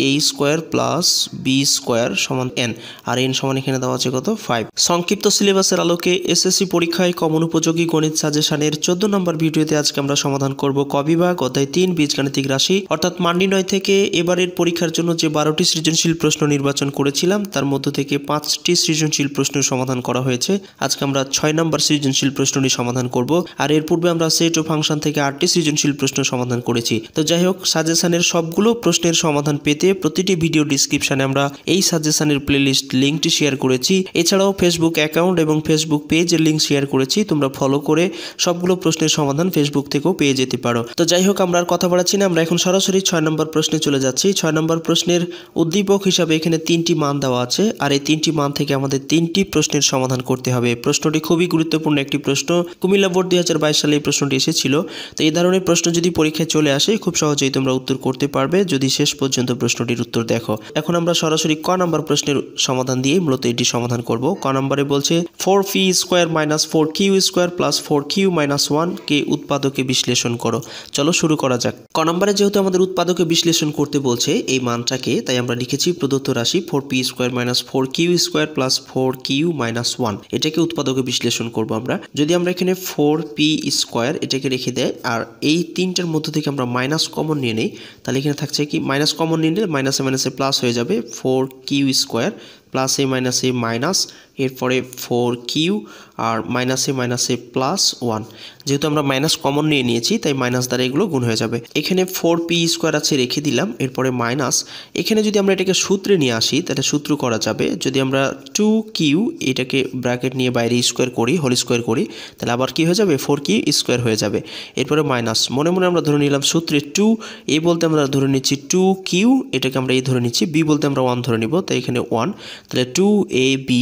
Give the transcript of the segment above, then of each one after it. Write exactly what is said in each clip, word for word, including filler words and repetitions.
ए square plus B square समान N और N समान एखे देवा आछे कत फाइव। संक्षिप्त सिलेबासेर आलोके एसएससी परीक्षाय कमन उपयोगी गणित साजेशानेर चौदह नम्बर भिडियोते आजके आमरा समाधान करब क विभाग अध्याय तीन बीजगणितिक राशि अर्थात मान निर्णय थेके एबारेर परीक्षार जन्य जे बारोटी सृजनशील प्रश्न निर्वाचन करेछिलाम तार मध्य थेके पाँचटी सृजनशील प्रश्न समाधान करा हयेछे। आजके आमरा छय नम्बर सृजनशील प्रश्नटी समाधान करब और एर पूर्वे आमरा सेट ओ फांशन थेके आठटी सृजनशील प्रश्न समाधान करेछि। तो जाई होक साजेशानेर सबगुलो प्रश्नेर समाधान पेते प्रतिटी भिडियो डिस्क्रिप्शने आमरा एई साजेशानेर प्लेलिस्ट लिंकटी शेयर करेछि। एछाड़ाओ फेसबुक अ্যাকাউন্ট এবং फेसबुक पेजের लिंक शेयर করেছি, তোমরা ফলো করে সবগুলো প্রশ্নের সমাধান फेसबुक থেকেও পেয়ে যেতে পারো। তো যাই হোক আমরা আর কথা বাড়াচ্ছি না, আমরা এখন সরাসরি ছয় নম্বর প্রশ্নে চলে যাচ্ছি। ছয় নম্বর প্রশ্নের উদ্দীপক হিসাবে এখানে তিনটি মান দেওয়া আছে আর এই তিনটি মান থেকে আমাদের তিনটি প্রশ্নের সমাধান করতে হবে। প্রশ্নটি খুবই গুরুত্বপূর্ণ একটি প্রশ্ন, কুমিল্লা বোর্ড দুই হাজার বাইশ সালে এই প্রশ্নটি এসেছিল। তো এই ধরনের প্রশ্ন যদি পরীক্ষায় চলে আসে খুব সহজেই তোমরা উত্তর করতে পারবে যদি শেষ পর্যন্ত প্রশ্নটির উত্তর দেখো। এখন আমরা সরাসরি ক নম্বর প্রশ্নের সমাধান দিয়ে মূলত এটি সমাধান করব। ক নম্বরে বলছে four P square minus four Q square plus four Q minus one के उत्पादके विश्लेषण करो। चलो शुरू करा जाक। क नम्बरे जेहेतु आमादेर उत्पादके विश्लेषण करते बोलछे एई मानटाके, ताई आमरा लिखेछि प्रदत्त राशि four P square minus four Q square plus four Q minus one एटाके उत्पादके विश्लेषण करब। आमरा जोदि आमरा एखाने फोर पी स्क्वायर एटाके रेखे देई आर एई तीनटार मध्य थेके आमरा माइनस कमन निये नेई, ताहले एखाने थाकछे कि माइनस कमन निये नेई माइनासे माइनासे प्लस हये जाबे four Q square plus A minus A minus एरपे फोर किऊ और minus A minus A plus one जेहेतु आमरा माइनस कमन निये नियेछि ताई माइनस द्वारा एगुलो गुण हो जाबे। एखाने फोर पी स्क्वायर आछे रेखे दिलाम एरपरे माइनस एखाने जोदि आमरा एटाके सूत्रे निये आसि ताहले सूत्र करा जाबे जोदि आमरा टू किऊ एटाके ब्रैकेट निये बाइरे स्क्वायर करी होल स्क्वायर करी ताहले आबार कि हो जाबे फोर किऊ स्क्वायर हो जाबे एरपरे माइनस मने मने आमरा धरे निलाम सूत्रे टू ए बोलते आमरा धरे निच्छि टू किऊ एटाके आमरा ए धरे निच्छि बी बोलते आमरा वन धरे निब ताई एखाने वन তাহলে টু এ বি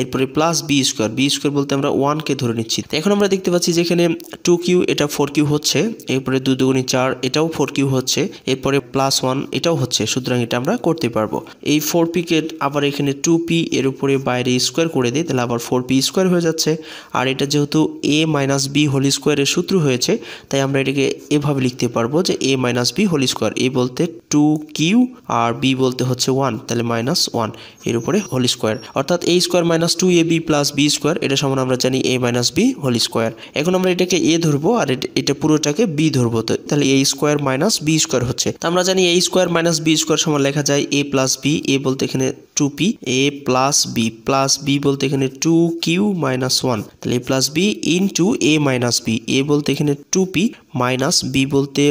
এরপরে plus B square B square বলতে আমরা ওয়ান কে ধরে নিচ্ছি। তো এখন আমরা দেখতে পাচ্ছি যে এখানে টু কিউ এটা ফোর কিউ হচ্ছে, এরপরে দুই দুগুণে চার এটাও ফোর কিউ হচ্ছে, এরপরে প্লাস ওয়ান এটাও হচ্ছে। সুতরাং এটা আমরা করতে পারবো। এই ফোর পি কে আবার এখানে টু পি এর উপরে বাইরে স্কোয়ার করে দিই তাহলে আবার ফোর পি স্কোয়ার হয়ে যাচ্ছে। আর এটা যেহেতু এ মাইনাস বি হোল স্কোয়ারের সূত্র হয়েছে তাই আমরা এটাকে এভাবে লিখতে পারবো যে A minus B whole square, A বলতে টু কিউ আর বি বলতে হচ্ছে ওয়ান তাহলে মাইনাস ওয়ান এর উপরে হোল স্কোয়ার অর্থাৎ A square minus two A B plus B square एटा समान आमरा जानी A minus B whole square. एखन आमरा एटाके ए धरबो और एटा पुरोटाके बी धरबो तो ताहले A square minus B square होच्छे। तो आमरा जानी A square minus B square समान लेखा जाय ए प्लस बी, ए बोलते एखाने two P A plus B plus B बोलते एखाने टू किऊ माइनस वन ताहले A plus B into A minus B, A बोलते एखाने टू पी माइनस बी बोलते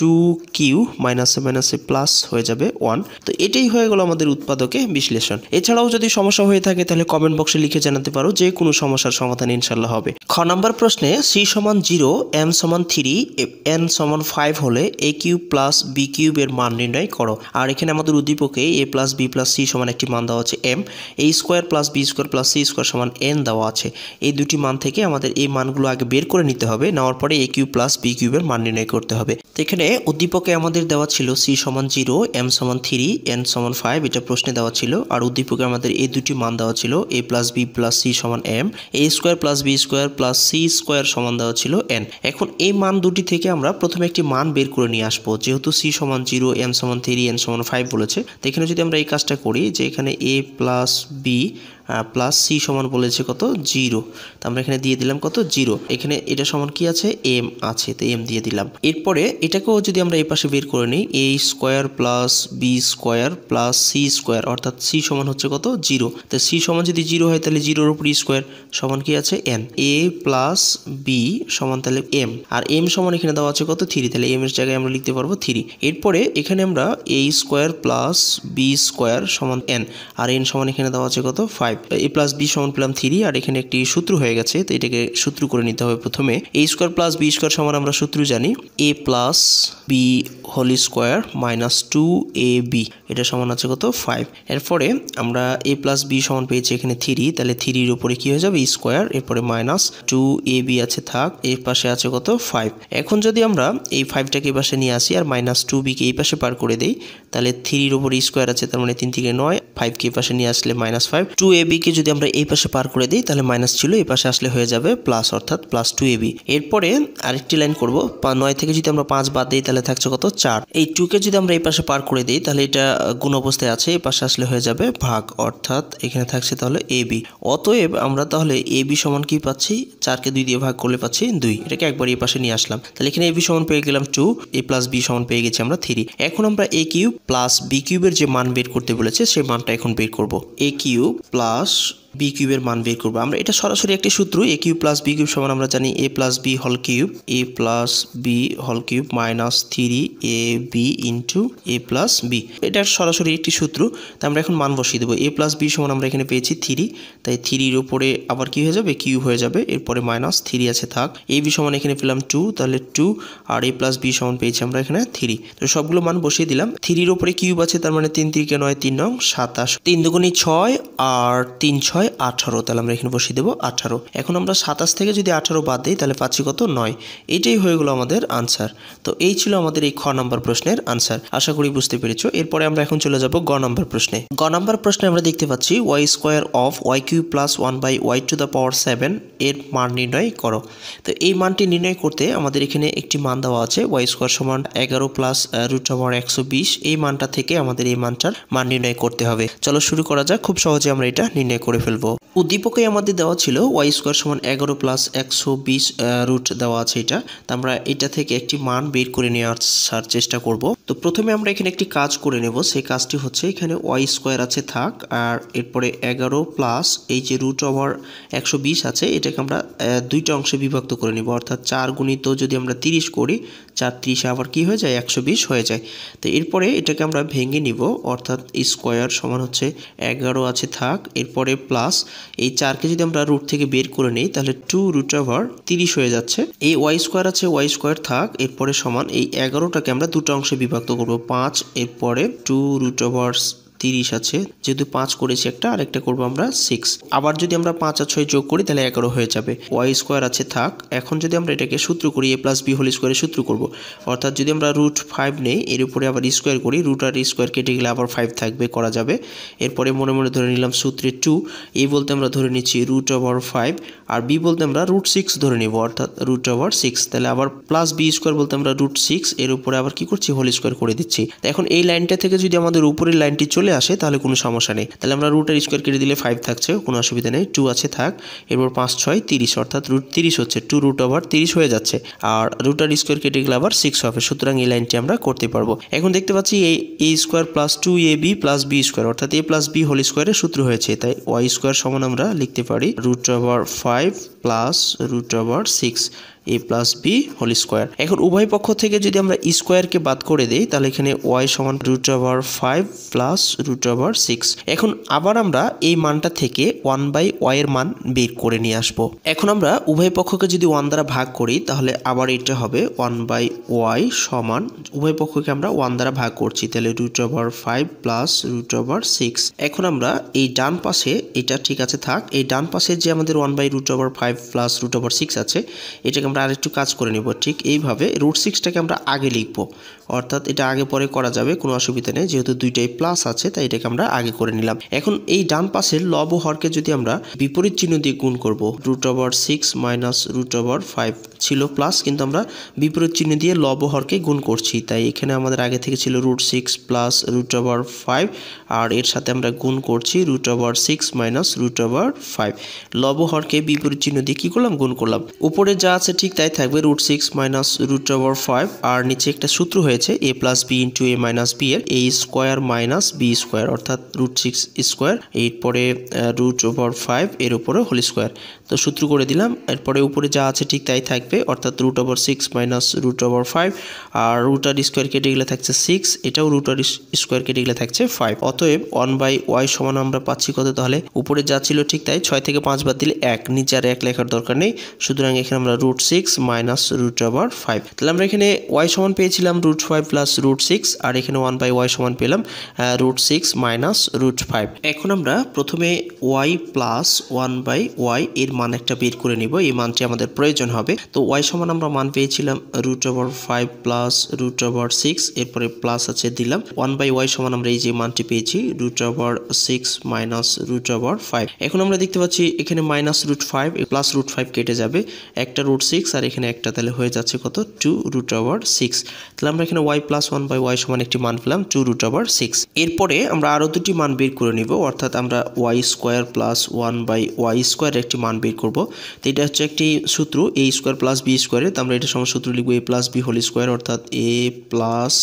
two Q minus minus plus हो जाए वन। तो এটাই হয়ে গেল আমাদের उत्पादके विश्लेषण। এছাড়াও যদি সমস্যা হয়ে থাকে তাহলে কমেন্ট বক্সে লিখে জানাতে পারো, যে কোনো সমস্যার সমাধান ইনশাআল্লাহ হবে। খ নম্বর প্রশ্নে সি সমান জিরো এম সমান থ্রি এন সমান ফাইভ হলে এ কিউব প্লাস বি কিউবের মান নির্ণয় করো। আর এখানে আমাদের উদ্দীপকে A plus B plus C সমান একটি মান দেওয়া আছে M, A square plus B square plus C square সমান এন দেওয়া আছে। এই দুটি মান থেকে আমাদের এই মানগুলো আগে বের করে নিতে হবে, নেওয়ার পরে এ কিউব প্লাস বি কিউবের মান নির্ণয় করতে হবে। তো এখানে উদ্দীপকে আমাদের দেওয়া ছিল সি সমান জিরো এম সমান থ্রি এন সমান ফাইভ এটা প্রশ্নে দেওয়া ছিল। আর উদ্দীপকে আমাদের এই দুটি মান দেওয়া ছিল A plus B plus C সমান M, A square plus B square plus C square সমান দেওয়া ছিল এন। এখন এই মান দুটি থেকে আমরা প্রথমে একটি মান বের করে নিয়ে আসবো, যেহেতু সি সমান জিরো এম সমান থ্রি এন সমান ফাইভ বলেছে। তো এখানে যদি আমরা এই কাজটা করি যে এখানে A plus B plus C সমান বলেছে কত জিরো, তো আমরা এখানে দিয়ে দিলাম কত জিরো, এখানে এটা সমান কি আছে এম আছে তো এম দিয়ে দিলাম। এরপরে এটাকেও যদি আমরা এই পাশে বের করে নিই A square plus B square plus C square অর্থাৎ সি সমান হচ্ছে কত জিরো, তো সি সমান যদি জিরো হয় তাহলে জিরোর উপর স্কোয়ার সমান কি আছে এন, এ প্লাস বি সমান তাহলে এম আর এম সমান এখানে দেওয়া আছে কত থ্রি তাহলে এম এর জায়গায় আমরা লিখতে পারবো থ্রি। এরপরে এখানে আমরা A square plus B square সমান এন আর এন সমান এখানে দেওয়া আছে কত ফাইভ, এ প্লাস বি সমান পেলাম থ্রি আর এখানে একটি সূত্র হয়ে গেছে তো এটাকে সূত্র করে নিতে হবে। প্রথমে A square plus B square সমান আমরা সূত্র জানি এ plus B whole square minus two এ বি এটা সমান আছে কত ফাইভ। এরপরে আমরা এ প্লাস বি সমান পেয়েছি এখানে থ্রি তাহলে থ্রির উপরে কি হয়ে যাবে স্কোয়ার, এরপরে মাইনাস টু এ বি আছে থাক, এর পাশে আছে কত ফাইভ। এখন যদি আমরা এই ফাইভটাকে এই পাশে নিয়ে আসি আর মাইনাস টু বিকে এই পাশে পার করে দিই তাহলে থ্রির উপরে স্কোয়ার আছে তার মানে তিন থেকে নয় फाइव के पास नहीं आसले minus five two A B के जो हम ए पास पार कर दी ताहले माइनस छिलो ए पास आसले हो जाए प्लस अर्थात प्लस टू ए बी एरपरे आरेकटी लाइन करब नय थेके जोदि आमरा पाँच बाद दिई ताहले थाकछे कत चार ए टू के जोदि आमरा ए पास पार कर दी ताहले एटा गुण अवस्थाय आछे ए पास आसले हो जाए भाग अर्थात एखाने थाकछे ताहले ए बी अतएव आमरा ताहले ए बी समान कि पाচ্ছি चार के दुई दिए भाग करले पाচ্ছি दुई एटाके एकबार ए पाशे निये आसलाम ताहले एखाने ए बी समान पेये गेलाम टू ए प्लस बी समान पेये गेছি आमरा थ्री এখন আমরা a কিউব প্লাস b কিউবের যে মান বের করতে বলেছে সেই মানটা এখন বের করব a কিউব প্লাস b কিউবের মান বের করব আমরা এটা সরাসরি একটা সূত্র a cube plus b cube সমান আমরা জানি a plus b whole cube a plus b whole cube minus three A B into a plus b এটা সরাসরি একটি সূত্র তো আমরা এখন মান বসিয়ে দেব a প্লাস b সমান আমরা এখানে পেয়েছি থ্রি তাই থ্রি এর উপরে আবার কি হয়ে যাবে কিউব হয়ে যাবে এরপরে মাইনাস থ্রি আছে থাক a b সমান এখানে পেলাম টু তাহলে টু আর a প্লাস b সমান পেয়েছি আমরা এখানে থ্রি তো সবগুলো মান বসিয়ে দিলাম থ্রি এর উপরে কিউব আছে তার মানে তিন তিন কে নয় তিন নং সাতাশ তিন দুগুণে ছয় আর তিন ছয় আঠারো তাহলে আমরা এখানে বসিয়ে দেব আঠারো এখন আমরা সাতাশ থেকে যদি আঠারো বাদ দেই তাহলে পাচ্ছি কত নয় এটাই হয়ে গেল আমাদের আনসার তো এই ছিল আমাদের এই খ নাম্বার প্রশ্নের আনসার আশা করি বুঝতে পেরেছো এরপরে আমরা এখন চলে যাব গ নাম্বার প্রশ্নে গ নাম্বার প্রশ্নে আমরা দেখতে পাচ্ছি y square of y cube plus one by y to the power seven এর মান নির্ণয় করো তো এই মানটি নির্ণয় করতে আমাদের এখানে একটি মান দেওয়া আছে y স্কয়ার সমান এগারো প্লাস রুট ওভার একশো বিশ এই মানটা থেকে আমাদের এই মানটার মান নির্ণয় করতে হবে চলো শুরু করা যাক খুব সহজে আমরা এটা নির্ণয় করে ফেলব উদ্দীপকে আমাদের দেওয়া ছিল y স্কয়ার সমান এগারো প্লাস একশো বিশ রুট দেওয়া আছে এটা তো আমরা এটা থেকে একটি মান বের করে নেওয়ার চেষ্টা করব তো প্রথমে আমরা এখানে একটি কাজ করে নেব সেই কাজটি হচ্ছে এখানে y স্কয়ার আছে থাক আর এরপরে এগারো প্লাস এই যে রুট ওভার একশো বিশ আছে এটাকে আমরা দুইটা অংশে বিভক্ত করে নেব অর্থাৎ চার গুণিত যদি আমরা তিরিশ করি চার তিরিশ আবার কি হয়ে যায় একশো বিশ হয়ে যায় তো এরপরে এটাকে আমরা ভেঙে নিব অর্থাৎ স্কয়ার সমান হচ্ছে এগারো আছে থাক এরপরে প্লাস এই চার কে যদি আমরা রুট থেকে বের করে নেই তাহলে টু রুট ওভার তিরিশ হয়ে যাচ্ছে এই y স্কয়ার আছে y স্কয়ার থাক এরপরে সমান এই এগারো টাকে আমরা দুটো অংশে বিভক্ত করব পাঁচ এরপরে টু রুট ওভার তিরিশ আছে যেহেতু পাঁচ করেছি একটা আর একটা করব আমরা সিক্স আবার যদি আমরা পাঁচ আর ছয় যোগ করি তাহলে এগারো হয়ে যাবে y স্কয়ার আছে থাক এখন যদি আমরা এটাকে সূত্র করি a + b হোল স্কয়ারের সূত্র করব অর্থাৎ যদি আমরা রুট ফাইভ নেই এর উপরে আবার স্কয়ার করি রুট আর স্কয়ার কেটে গেলে আবার পাঁচ থাকবে করা যাবে এরপরে মনে মনে ধরে নিলাম সূত্রে টু a বলতে আমরা ধরে নেছি রুট ওভার ফাইভ আর b বলতে আমরা রুট সিক্স ধরে নেব অর্থাৎ রুট ওভার সিক্স তাহলে আবার প্লাস b স্কয়ার বলতে আমরা রুট সিক্স এর উপরে আবার কি করছি হোল স্কয়ার করে দিচ্ছি তো এখন এই লাইনটা থেকে যদি আমাদের উপরের লাইনটি চলে আসে তাহলে কোনো সমস্যা নেই তাহলে আমরা রুট এর স্কয়ার কেটে দিলে পাঁচ থাকছে কোনো অসুবিধা নেই টু আছে থাক এরপর পাঁচ ছয় তিরিশ অর্থাৎ রুট তিরিশ হচ্ছে টু রুট ওভার তিরিশ হয়ে যাচ্ছে আর রুট এর স্কয়ার কেটে গেলে আবার সিক্স হবে সুতরাং এই লাইনটি আমরা করতে পারবো এখন দেখতে পাচ্ছি এই a square plus two A b plus b square অর্থাৎ a প্লাস b হোল স্কয়ারের সূত্র হয়েছে তাই y স্কয়ার সমান আমরা লিখতে পারি রুট ওভার পাঁচ plus root over six a plus b whole square এখন উভয় পক্ষ থেকে যদি আমরা স্কয়ার কে বাদ করে দেই তাহলে এখানে y সমান root over five plus root over six এখন আবার আমরা এই মানটা থেকে ওয়ান বাই ওয়াই এর মান বের করে নিয়ে আসব এখন আমরা উভয় পক্ষকে যদি ওয়ান দ্বারা ভাগ করি তাহলে আবার এটা হবে ওয়ান বাই ওয়াই সমান উভয় পক্ষকে আমরা ওয়ান দ্বারা ভাগ করছি তাহলে root over five plus root over six এখন আমরা এই ডান পাশে এটা ঠিক আছে থাক এই ডান পাশে যে আমাদের one by root over five plus root over six আছে এটাকে আমরা আরেকটু কাজ করে নিব ঠিক এইভাবে রুট সিক্স টাকে আমরা আগে লিখব অর্থাৎ এটা আগে পরে করা যাবে কোনো অসুবিধা নেই যেহেতু দুইটাই প্লাস আছে তাই এটাকে আমরা আগে করে নিলাম এখন এই ডান পাশের লব ও হরকে যদি আমরা বিপরীত চিহ্ন দিয়ে গুণ করব root over six minus root over five ছিল প্লাস কিন্তু আমরা বিপরীত চিহ্ন দিয়ে লব ও হরকে গুণ করছি তাই এখানে আমাদের আগে থেকে ছিল root six plus root over five আর এর সাথে আমরা গুণ করছি root over six minus root over five লব ও হরকে বিপরীত চিহ্ন দিয়ে কি করলাম গুণ করলাম উপরে যা আছে ঠিক তাই থাকবে root six minus root over five আর নিচে একটা সূত্র হয়েছে a plus b into a minus b এর a square minus b square অর্থাৎ রুট সিক্স স্কয়ার এরপরে রুট ওভার ফাইভ এর উপরে হোল স্কয়ার তো সূত্র করে দিলাম এরপরে উপরে যা আছে ঠিক তাই থাকবে অর্থাৎ root over six minus root over five আর রুট আর স্কয়ার কেটে গেলে থাকছে সিক্স এটাও রুট আর স্কয়ার কেটে গেলে থাকছে ফাইভ অতএব ওয়ান বাই ওয়াই সমান আমরা পাচ্ছি কত তাহলে উপরে যা ছিল ঠিক তাই ছয় থেকে পাঁচ বাদ দিলে এক নিচে আর এক লেখার দরকার নেই সুতরাং এখানে আমরা root six minus root over five তাহলে আমরা এখানে y সমান পেয়েছিলাম root five plus root six আর এখানে ওয়ান বাই ওয়াই সমান পেলাম root six minus root five. এখন আমরা প্রথমে y plus one by y এর মান একটা বের করে নিব, এই মানটি আমাদের প্রয়োজন হবে। তো ওয়াই সমান আমরা মান পেয়েছিলাম root over five plus root over six, এরপরে প্লাস আছে দিলাম, ওয়ান বাই ওয়াই সমান আমরা এই যে মানটি পেয়েছি root over six minus root over five. এখন আমরা দেখতে পাচ্ছি এখানে minus root five plus root five কেটে যাবে, একটা রুট সিক্স আর এখানে একটা, তাহলে হয়ে যাচ্ছে কত টু রুট ওভার সিক্স। তাহলে আমরা এখানে y plus one by y সমান একটি মান পেলাম টু রুট ওভার সিক্স। এরপরে আমরা আরও দুটি মান বের করে নিব, অর্থাৎ আমরা y square plus one by y square একটি মান বের করবো। তো এটা হচ্ছে একটি সূত্র এ স্কোয়ার প্লাস বি স্কোয়ারে, তো আমরা এটা সমান সূত্র লিখবো a plus B whole square, অর্থাৎ a plus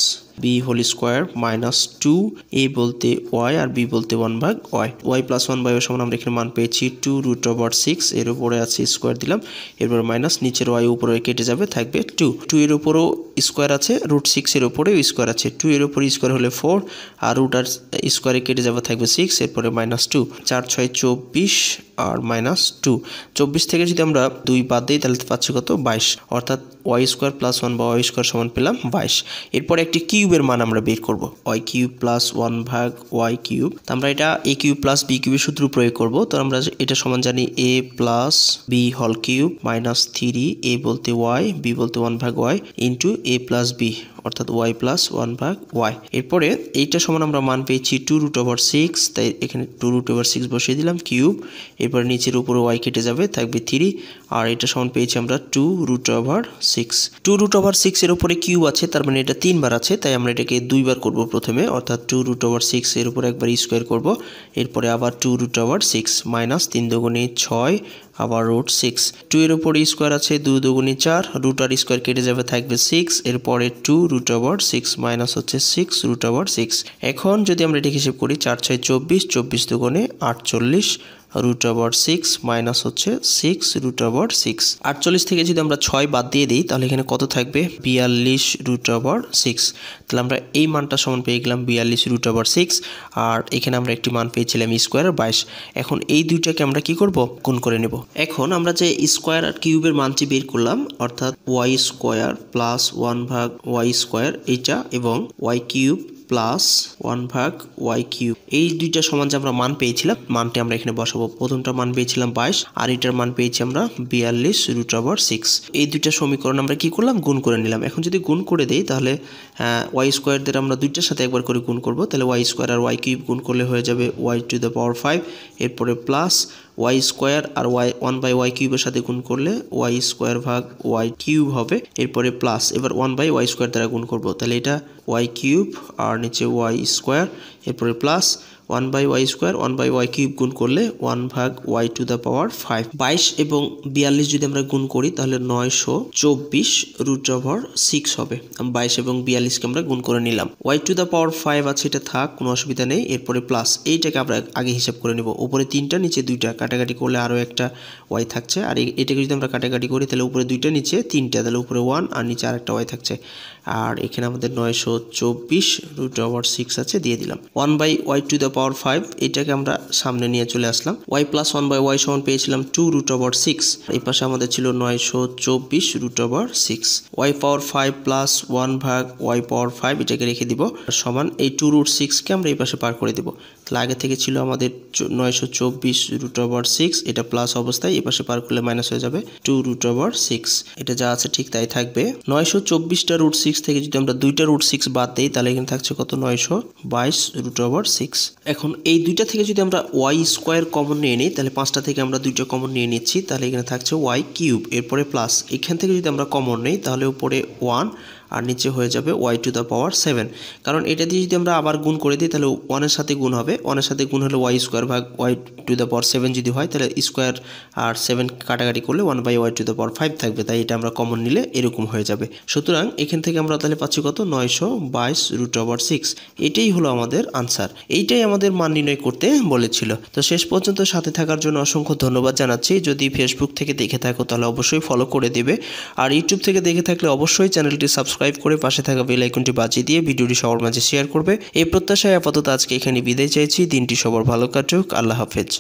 B whole square minus two a বলতে ওয়াই আর বি বলতে ওয়ান ভাগ y. Y plus one by y সমান আমরা এখানে মান পেয়েছি টু রুট ওভার সিক্স, এর উপরে আছে স্কোয়ার দিলাম, এরপর মাইনাস নিচের ওয়াই উপরে কেটে যাবে, থাকবে টু, টু এর উপরও স্কোয়ার আছে, রুট সিক্স এর উপরেও স্কোয়ার আছে, টু এর উপরে স্কোয়ার হলে ফোর আর রুট আর স্কোয়ারে কেটে যাবে, থাকবে সিক্স, এরপরে মাইনাস টু, চার ছয় চব্বিশ আর মাইনাস টু, চব্বিশ থেকে যদি আমরা দুই বাদ দিই তাহলে পাচ্ছি কত বাইশ, অর্থাৎ y square plus one by y square সমান পেলাম বাইশ। এরপরে একটি কিউবের মান আমরা বের করব, ওয়াই কিউব প্লাস ওয়ান ভাগ ওয়াই কিউব, তো আমরা এটা এ কিউব প্লাস বি কিউবের সূত্র প্রয়োগ করব। তো আমরা এটা সমান জানি এ plus b whole cube minus three a বলতে ওয়াই বি বলতে ওয়ান ভাগ y into a plus b, অর্থাৎ ওয়াই প্লাস ওয়ান ভাগ ওয়াই। এরপরে এইটা সমান আমরা মান পেয়েছি টু রুট ওভার সিক্স, তাই এখানে টু রুট ওভার সিক্স বসিয়ে দিলাম কিউব, এরপরে নিচের উপরে ওয়াই কেটে যাবে, থাকবে থ্রি আর এটা সমান পেয়েছি আমরা two root over six. Two root over six এর উপরে কিউব আছে, তার মানে এটা তিনবার আছে, তাই আমরা এটাকে দুইবার করব প্রথমে, অর্থাৎ টু রুট ওভার সিক্স এর উপরে একবার স্কোয়ার করব, এরপরে আবার two root over six minus তিন দুগুণে ছয় আবার রুট সিক্স, টু এর উপরে স্কোয়ার আছে দুই দুগুণে চার, রুট আর স্কোয়ার কেটে যাবে, থাকবে সিক্স, এরপরে two root over six minus হচ্ছে সিক্স রুট ওভার সিক্স। এখন যদি আমরা এটি হিসেব করি চার ছয় চব্বিশ, চব্বিশ দুগুণে আটচল্লিশ রুট ওভার সিক্স মাইনাস হচ্ছে সিক্স রুট ওভার সিক্স। আটচল্লিশ থেকে যদি আমরা ছয় বাদ দিয়ে দিই তাহলে এখানে কত থাকবে বিয়াল্লিশ রুট ওভার সিক্স, তাহলে আমরা এই মানটা সমান পেয়ে গেলাম বিয়াল্লিশ রুট ওভার সিক্স, আর এখানে আমরা একটি মান পেয়েছিলাম স্কোয়ার বাইশ। এখন এই দুইটাকে আমরা কি করব গুণ করে নেব। এখন আমরা যে স্কোয়ার আর কিউবের মানটি বের করলাম, অর্থাৎ ওয়াই স্কোয়ার প্লাস ওয়ান ভাগ ওয়াই স্কোয়ার এইটা এবং ওয়াই কিউব প্লাস ওয়ান ভাগ ওয়াই কিউব, এই দুইটা সমান যে আমরা মান পেয়েছিলাম মানটি আমরা এখানে বসাবো, প্রথমটা মান পেয়েছিলাম বাইশ আর এটার মান পেয়েছি আমরা বিয়াল্লিশ রুট ওভার সিক্স। এই দুইটা সমীকরণ আমরা কি করলাম গুণ করে নিলাম। এখন যদি গুণ করে দিই তাহলে ওয়াই স্কোয়ারদের আমরা দুইটার সাথে একবার করে গুণ করব, তাহলে ওয়াই স্কোয়ার আর ওয়াই কিউব গুণ করলে হয়ে যাবে y to the power five, এরপরে প্লাস ওয়াই স্কোয়ার আর ওয়াই ওয়ান বাই ওয়াই কিউবের সাথে গুণ করলে ওয়াই স্কোয়ার ভাগ ওয়াই কিউব হবে, এরপরে প্লাস এবার ওয়ান বাই ওয়াই স্কোয়ার দ্বারা গুণ করবো, তাহলে এটা ওয়াই কিউব আর নিচে ওয়াই স্কোয়ার, এরপরে plus one by y square one by y cube গুণ করলে ওয়ান ভাগ y to the power five. বাইশ এবং বিয়াল্লিশ যদি আমরা গুণ করি তাহলে নয়শো চব্বিশ রুট ওভার সিক্স হবে। বাইশ এবং বিয়াল্লিশকে আমরা গুণ করে নিলাম, y to the power five আছে এটা থাক, কোনো অসুবিধা নেই। এরপরে প্লাস এইটাকে আমরা আগে হিসাব করে নেব, উপরে তিনটা নিচে দুইটা, কাটাকাটি করলে আরও একটা ওয়াই থাকছে, আর এটাকে যদি আমরা কাটাকাটি করি তাহলে উপরে দুইটা নিচে তিনটা, তাহলে উপরে ওয়ান আর নিচে আরেকটা ওয়াই থাকছে, আর এখানে আমাদের নয়শো চব্বিশ রুট ওভার সিক্স আছে, দিয়ে দিলাম one by y to the power five, এটাকে আমরা সামনে নিয়ে চলে আসলাম, y plus one by y সমান পেয়েছিলাম টু রুট ওভার সিক্স, এই পাশে আমাদের ছিল নয়শো চব্বিশ root over six, y power five plus one ভাগ ওয়াই পাওয়ার ফাইভ এটাকে রেখে দিব সমান এই টু রুট সিক্সকে আমরা এই পাশে পার করে দেবো, তাহলে আগে থেকে ছিল আমাদের নয়শো চব্বিশ রুট ওভার সিক্স, এটা প্লাস অবস্থায় এই পাশে পার করলে মাইনাস হয়ে যাবে টু রুট ওভার সিক্স, এটা যা আছে ঠিক তাই থাকবে। নয়শো চব্বিশটা রুট সিক্স থেকে যদি আমরা দুইটা রুট সিক্স বাদ দিই তাহলে এখানে থাকছে কত নয়শো বাইশ রুট ওভার সিক্স। এখন এই দুইটা থেকে যদি আমরা ওয়াই স্কোয়ার কমন নিয়ে নিই তাহলে পাঁচটা থেকে আমরা দুইটা কমন নিয়ে নিচ্ছি, তাহলে এখানে থাকছে ওয়াই কিউব, এরপরে প্লাস এখান থেকে যদি আমরা কমন নেই তাহলে উপরে ওয়ান আর নিচে হয়ে যাবে y to the power seven, কারণ এটা দিয়ে যদি আমরা আবার গুণ করে দিই তাহলে ওয়ানের সাথে গুণ হবে, ওয়ানের সাথে গুণ হলে ওয়াই স্কোয়ার ভাগ y to the power seven যদি হয় তাহলে স্কোয়ার আর সেভেন কাটাকাটি করলে one by y to the power five থাকবে, তাই এটা আমরা কমন নিলে এরকম হয়ে যাবে। সুতরাং এখান থেকে আমরা তাহলে পাচ্ছি কত নয়শো বাইশ রুট ওভার সিক্স, এটাই হলো আমাদের আনসার, এইটাই আমাদের মান নির্ণয় করতে বলেছিল। তো শেষ পর্যন্ত সাথে থাকার জন্য অসংখ্য ধন্যবাদ জানাচ্ছি। যদি ফেসবুক থেকে দেখে থাকো তাহলে অবশ্যই ফলো করে দেবে, আর ইউটিউব থেকে দেখে থাকলে অবশ্যই চ্যানেলটি সাবস্ক্রাইব করে পাশে থাকা বেল আইকনটি বাজিয়ে দিয়ে ভিডিওটি সবার মাঝে শেয়ার করবে। এই প্রত্যাশায় আপাতত আজকে এখানে বিদায় চাইছি, দিনটি সবার ভালো কাটুক, আল্লাহ হাফেজ।